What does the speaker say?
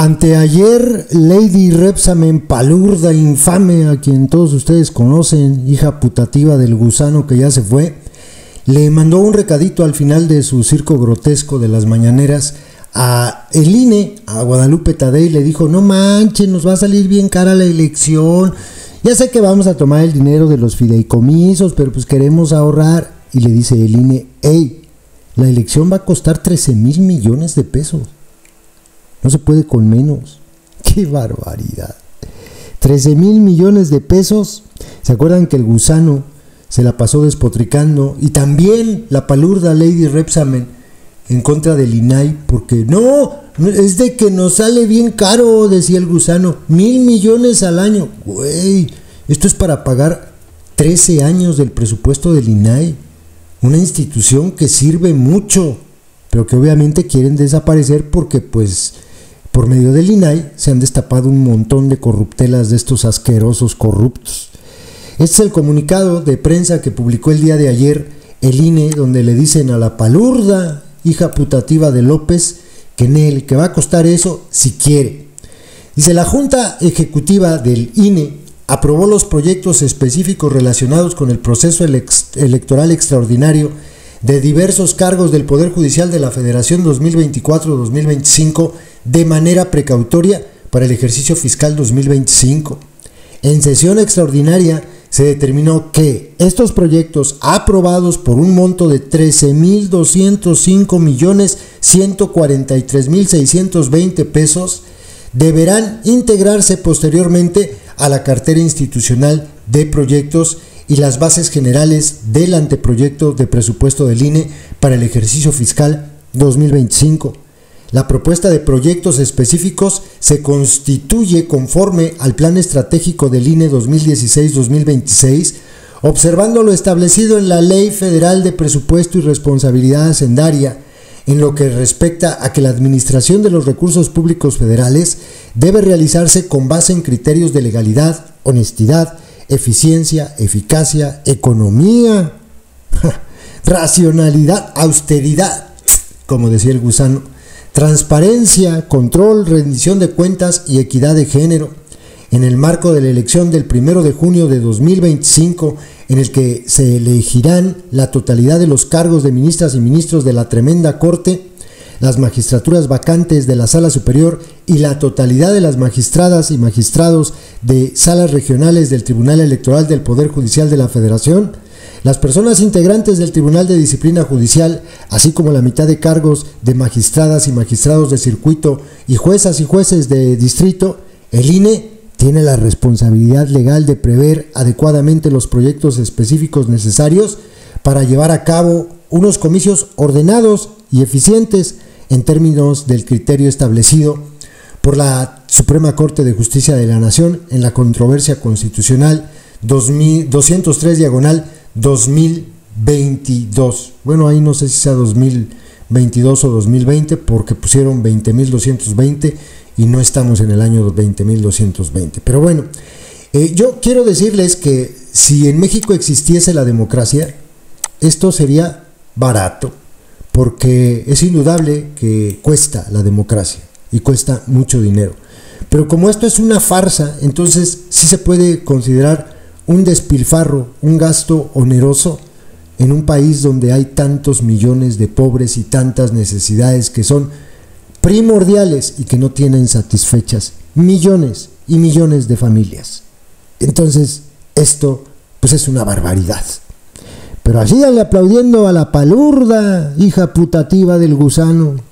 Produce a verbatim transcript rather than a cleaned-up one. Anteayer, Lady Rebsamen, palurda, infame, a quien todos ustedes conocen, hija putativa del gusano que ya se fue, le mandó un recadito al final de su circo grotesco de las mañaneras a el I N E, a Guadalupe Tadell, le dijo: no manchen, nos va a salir bien cara la elección, ya sé que vamos a tomar el dinero de los fideicomisos, pero pues queremos ahorrar. Y le dice el I N E: hey, la elección va a costar trece mil millones de pesos. No se puede con menos. ¡Qué barbaridad! trece mil millones de pesos. ¿Se acuerdan que el gusano se la pasó despotricando? Y también la palurda Lady Rebsamen en contra del I N A I. Porque no, es de que nos sale bien caro, decía el gusano. Mil millones al año. Güey, esto es para pagar trece años del presupuesto del I N A I. Una institución que sirve mucho, pero que obviamente quieren desaparecer porque pues... por medio del I N A I se han destapado un montón de corruptelas de estos asquerosos corruptos. Este es el comunicado de prensa que publicó el día de ayer el I N E, donde le dicen a la palurda hija putativa de López que en él, que va a costar eso si quiere. Dice: la Junta Ejecutiva del I N E aprobó los proyectos específicos relacionados con el proceso electoral extraordinario de diversos cargos del Poder Judicial de la Federación dos mil veinticuatro a dos mil veinticinco de manera precautoria para el ejercicio fiscal dos mil veinticinco. En sesión extraordinaria se determinó que estos proyectos aprobados por un monto de trece mil doscientos cinco millones ciento cuarenta y tres mil seiscientos veinte pesos deberán integrarse posteriormente a la cartera institucional de proyectos y las bases generales del anteproyecto de presupuesto del I N E para el ejercicio fiscal dos mil veinticinco. La propuesta de proyectos específicos se constituye conforme al Plan Estratégico del I N E dos mil dieciséis a dos mil veintiséis, observando lo establecido en la Ley Federal de Presupuesto y Responsabilidad Hacendaria, en lo que respecta a que la administración de los recursos públicos federales debe realizarse con base en criterios de legalidad, honestidad, eficiencia, eficacia, economía, racionalidad, austeridad, como decía el gusano, transparencia, control, rendición de cuentas y equidad de género, en el marco de la elección del primero de junio de dos mil veinticinco, en el que se elegirán la totalidad de los cargos de ministras y ministros de la tremenda corte, las magistraturas vacantes de la Sala Superior y la totalidad de las magistradas y magistrados de salas regionales del Tribunal Electoral del Poder Judicial de la Federación, las personas integrantes del Tribunal de Disciplina Judicial, así como la mitad de cargos de magistradas y magistrados de circuito y juezas y jueces de distrito. El I N E tiene la responsabilidad legal de prever adecuadamente los proyectos específicos necesarios para llevar a cabo unos comicios ordenados y eficientes en términos del criterio establecido por la Suprema Corte de Justicia de la Nación en la controversia constitucional doscientos tres diagonal dos mil veintidós. Bueno, ahí no sé si sea dos mil veintidós o dos mil veinte porque pusieron veinte mil doscientos veinte y no estamos en el año veinte mil doscientos veinte. Pero bueno, eh, yo quiero decirles que si en México existiese la democracia, esto sería barato, porque es indudable que cuesta la democracia y cuesta mucho dinero. Pero como esto es una farsa, entonces sí se puede considerar un despilfarro, un gasto oneroso en un país donde hay tantos millones de pobres y tantas necesidades que son primordiales y que no tienen satisfechas millones y millones de familias. Entonces esto pues es una barbaridad. Pero así, dale aplaudiendo a la palurda hija putativa del gusano.